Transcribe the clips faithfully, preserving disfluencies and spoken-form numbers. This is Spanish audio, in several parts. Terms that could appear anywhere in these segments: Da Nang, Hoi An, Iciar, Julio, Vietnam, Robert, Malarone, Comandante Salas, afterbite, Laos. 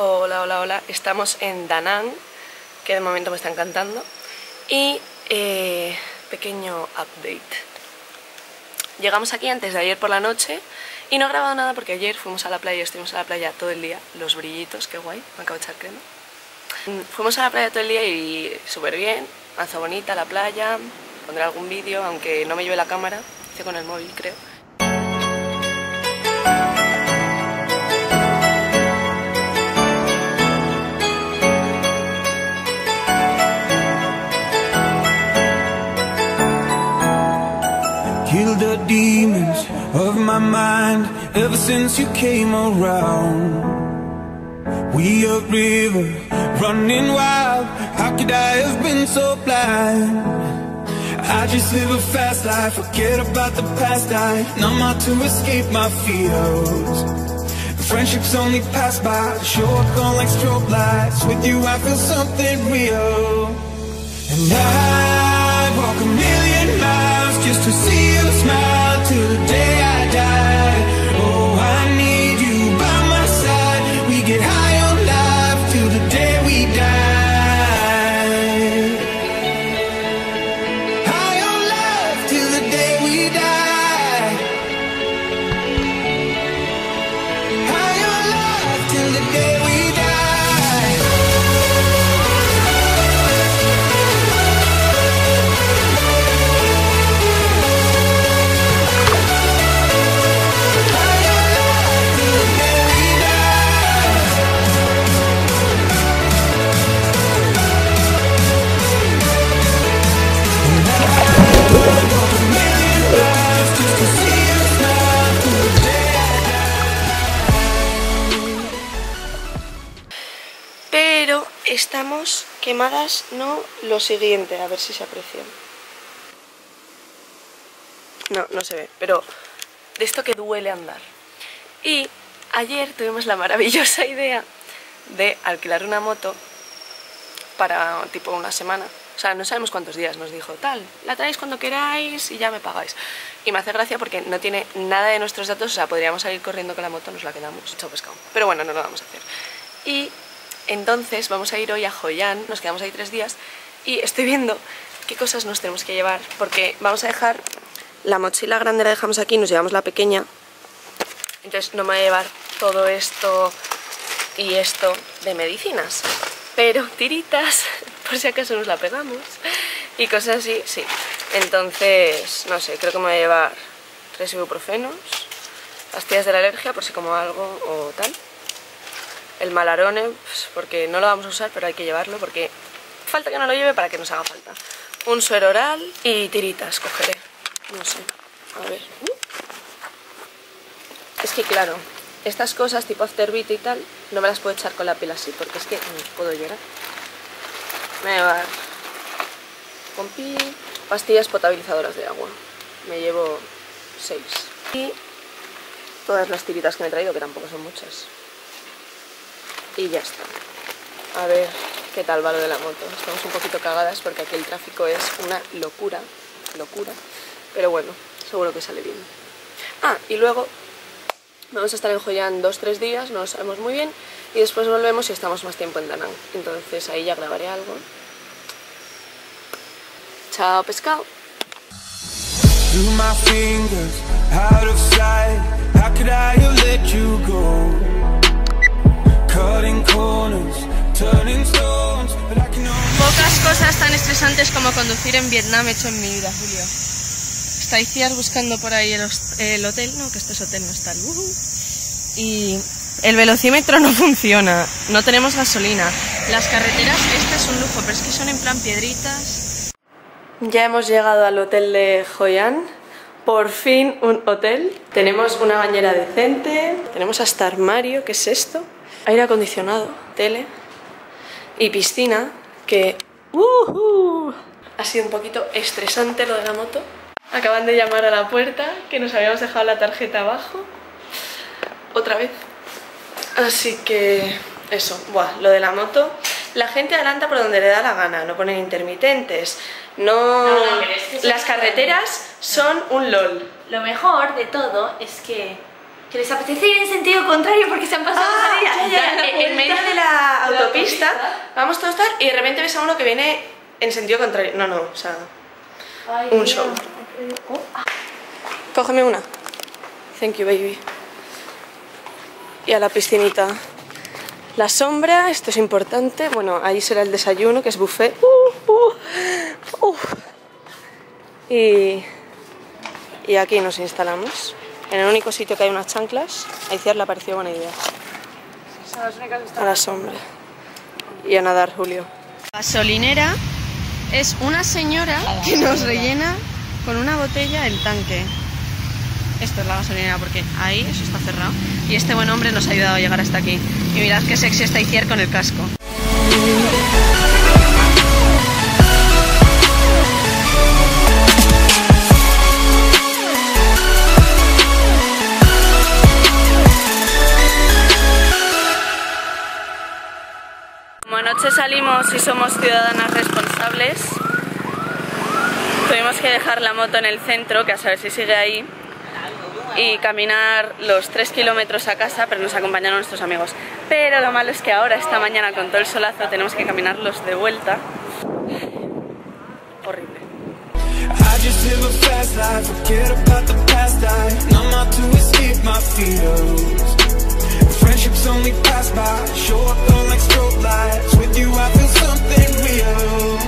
Hola, hola, hola. Estamos en Da Nang, que de momento me está encantando. Y eh, pequeño update. Llegamos aquí antes de ayer por la noche y no he grabado nada porque ayer fuimos a la playa, estuvimos a la playa todo el día. Los brillitos, qué guay, me acabo de echar crema. Fuimos a la playa todo el día y súper bien, manza bonita la playa. Pondré algún vídeo, aunque no me lleve la cámara, hice con el móvil creo. Kill the demons of my mind ever since you came around. We a river running wild. How could I have been so blind? I just live a fast life, forget about the past. I numb out to escape my fears. Friendships only pass by, show up gone like strobe lights. With you I feel something real. And I'd walk a million miles just to see you smile till the day I die. Oh, I need you by my side. We get high on life till the day we die. High on life till the day we die. High on life till the day we die. Pero estamos quemadas, no lo siguiente, a ver si se aprecian. No, no se ve, pero de esto que duele andar. Y ayer tuvimos la maravillosa idea de alquilar una moto para tipo una semana. O sea, no sabemos cuántos días, nos dijo, tal, la traéis cuando queráis y ya me pagáis. Y me hace gracia porque no tiene nada de nuestros datos, o sea, podríamos salir corriendo con la moto, nos la quedamos, chao pescado. Pero bueno, no lo vamos a hacer. Y entonces vamos a ir hoy a Hoi An, nos quedamos ahí tres días, y estoy viendo qué cosas nos tenemos que llevar, porque vamos a dejar, la mochila grande la dejamos aquí, nos llevamos la pequeña, entonces no me voy a llevar todo esto y esto de medicinas, pero tiritas, por si acaso nos la pegamos y cosas así, sí. Entonces, no sé, creo que me voy a llevar tres ibuprofenos, pastillas de la alergia por si como algo o tal, el Malarone, pues porque no lo vamos a usar pero hay que llevarlo porque falta que no lo lleve para que nos haga falta, un suero oral y tiritas cogeré, no sé, a ver. Es que claro, estas cosas tipo afterbite y tal, no me las puedo echar con la piel así porque es que puedo llorar. Me voy a llevar pompi, pastillas potabilizadoras de agua, me llevo seis. Y todas las tiritas que me he traído, que tampoco son muchas. Y ya está. A ver qué tal va lo de la moto. Estamos un poquito cagadas porque aquí el tráfico es una locura, locura. Pero bueno, seguro que sale bien. Ah, y luego vamos a estar en Hoi An dos o tres días, no lo sabemos muy bien, y después volvemos y estamos más tiempo en Da Nang. Entonces ahí ya grabaré algo. Chao, pescado. Pocas cosas tan estresantes como conducir en Vietnam he hecho en mi vida, Julio. Está Iciar buscando por ahí el, el hotel, no, que este es hotel, no está el uh-huh. Y el velocímetro no funciona, no tenemos gasolina. Las carreteras, este es un lujo, pero es que son en plan piedritas. Ya hemos llegado al hotel de Hoi An, por fin un hotel. Tenemos una bañera decente, tenemos hasta armario, ¿qué es esto? Aire acondicionado, tele y piscina, que uh-huh. Ha sido un poquito estresante lo de la moto. Acaban de llamar a la puerta, que nos habíamos dejado la tarjeta abajo, otra vez. Así que eso, buah, lo de la moto. La gente adelanta por donde le da la gana, no ponen intermitentes, no... no, no pero es que las carreteras son un lol. Lo mejor de todo es que, que les apetece ir en sentido contrario porque se han pasado ah, la vida. Ya, ya, ya, en medio de vista, vamos todos tal, y de repente ves a uno que viene en sentido contrario. No, no, o sea, ay, un show. Oh. Cógeme una. Thank you, baby. Y a la piscinita. La sombra, esto es importante. Bueno, ahí será el desayuno, que es buffet. Uh, uh, uh. Y, y aquí nos instalamos. En el único sitio que hay unas chanclas, a Iciar le pareció buena idea. A la sombra. Y a nadar, Julio. La gasolinera es una señora que nos rellena con una botella el tanque. Esto es la gasolinera porque ahí eso está cerrado. Y este buen hombre nos ha ayudado a llegar hasta aquí. Y mirad qué sexy está Iciar con el casco. Anoche salimos y somos ciudadanas responsables. Tuvimos que dejar la moto en el centro, que a saber si sigue ahí, y caminar los tres kilómetros a casa, pero nos acompañaron nuestros amigos. Pero lo malo es que ahora, esta mañana, con todo el solazo, tenemos que caminarlos de vuelta. Horrible. Friendships only pass by, show up on like strobe lights. With you I feel something real.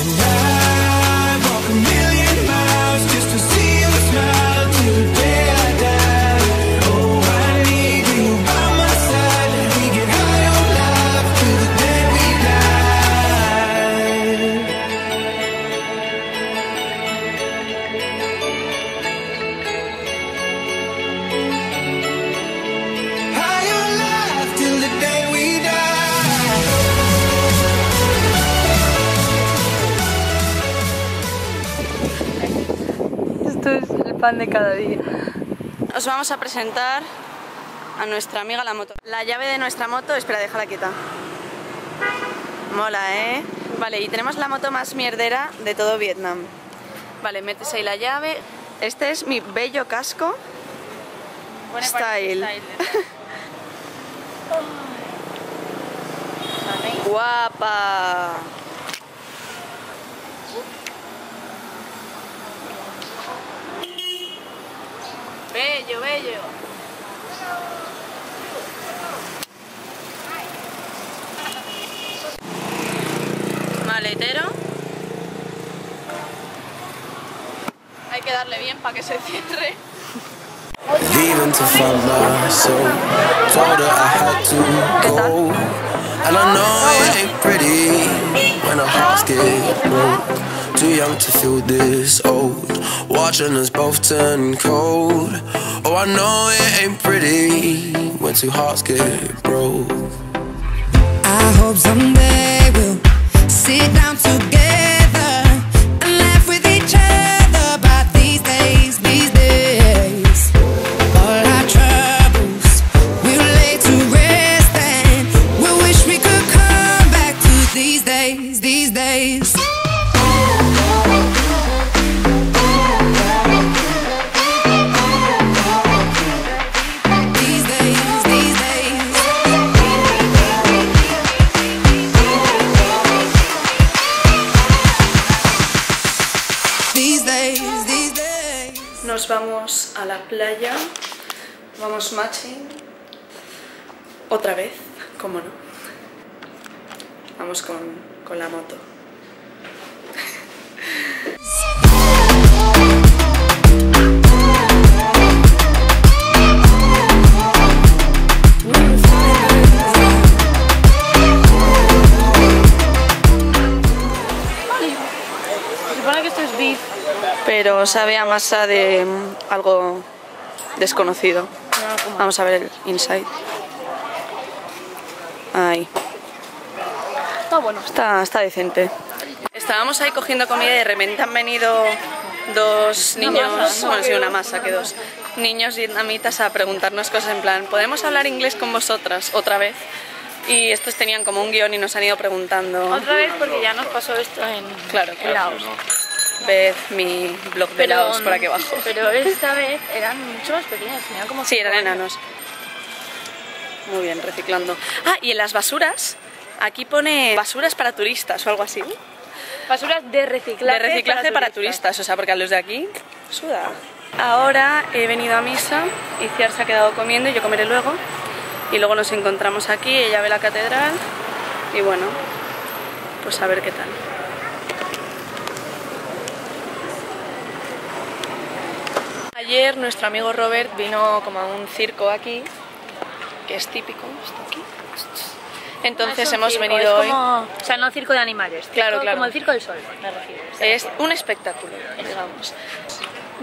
And I walk a million miles just to see you smile till the day I die. Oh, I need you by my side. We get high on life till the day we die. Esto es el pan de cada día. Os vamos a presentar a nuestra amiga la moto. La llave de nuestra moto, espera, déjala quieta. Mola, ¿eh? Vale, y tenemos la moto más mierdera de todo Vietnam. Vale, metes ahí la llave. Este es mi bello casco. Buena style. Style. Guapa. Bello, bello. Maletero. Hay que darle bien para que se cierre. ¿Qué tal? Too young to feel this old, watching us both turn cold. Oh, I know it ain't pretty when two hearts get broke. I hope someday we'll sit down together and laugh with each other about these days, these days. All our troubles we'll lay to rest and we'll wish we could come back to these days, these days. Nos vamos a la playa, vamos matching, otra vez, cómo no, vamos con, con la moto. Pero sabe a masa de algo desconocido. Vamos a ver el inside. Ahí. Está bueno. Está, está decente. Estábamos ahí cogiendo comida y de repente han venido dos niños, bueno, sí, una masa que dos, niños vietnamitas a preguntarnos cosas en plan, ¿podemos hablar inglés con vosotras otra vez? Y estos tenían como un guión y nos han ido preguntando. Otra vez porque ya nos pasó esto en, claro, en Laos. Ved mi blog de pero, Laos por aquí abajo. Pero esta vez eran mucho más pequeños, ¿no? Como sí, eran enanos. Muy bien, reciclando. Ah, y en las basuras Aquí pone basuras para turistas o algo así. Basuras de reciclaje, de reciclaje para, para turistas. turistas, o sea, porque a los de aquí suda. Ahora he venido a misa, Iciar se ha quedado comiendo y yo comeré luego. Y luego nos encontramos aquí, ella ve la catedral y bueno, pues a ver qué tal. Ayer nuestro amigo Robert vino como a un circo aquí, que es típico, está aquí. Entonces hemos circo, venido es como, hoy... O sea, no circo de animales, circo, claro, claro. Como el circo del sol, me refiero. Es un espectáculo, digamos.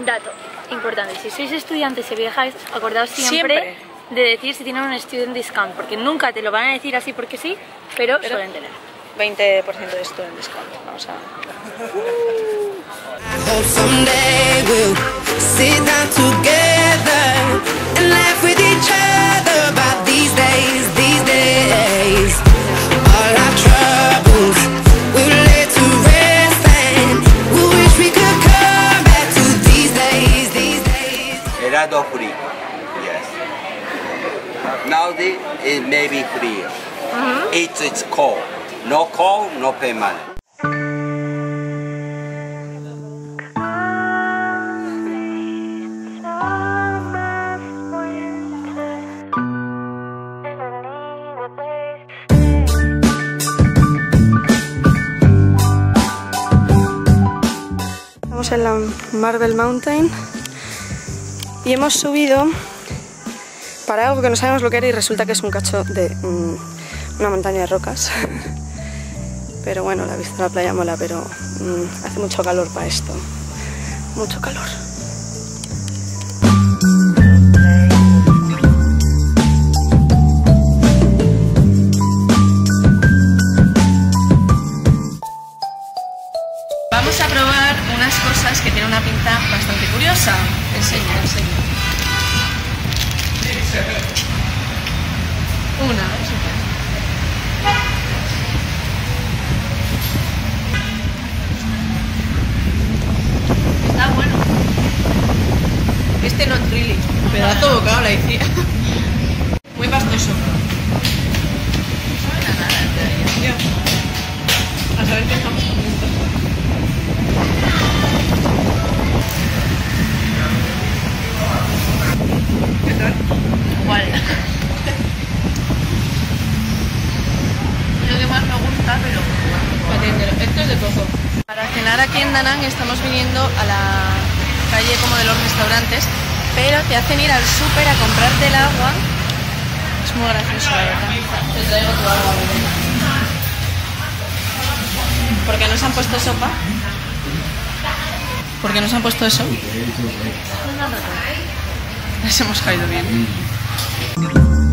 Dato importante, si sois estudiantes y viajáis, acordaos siempre, siempre de decir si tienen un student discount, porque nunca te lo van a decir así porque sí, pero, pero suelen tener. veinte por ciento de student discount, vamos a... Era dos free, yes. Now this is maybe free. Uh-huh. It's it's call. No call, no pay money. En la Marble Mountain y hemos subido para algo que no sabemos lo que era y resulta que es un cacho de mmm, una montaña de rocas, pero bueno, la vista de la playa mola, pero mmm, hace mucho calor para esto, mucho calor. Bastante curiosa. Enseña, enseña. Una, a ver si puedes. Está bueno. Este no es really. Pedazo de bocado la decía. Muy pastoso. No sabe nada de la. A saber qué estamos comiendo. ¿Qué tal? Igual. Lo que más me gusta, pero bueno, esto es de coco. Para cenar aquí en Da Nang estamos viniendo a la calle como de los restaurantes, pero te hacen ir al súper a comprarte el agua. Es muy gracioso, la verdad. Te traigo tu agua. ¿Por qué nos han puesto sopa? ¿Por qué nos han puesto eso? Les hemos caído bien.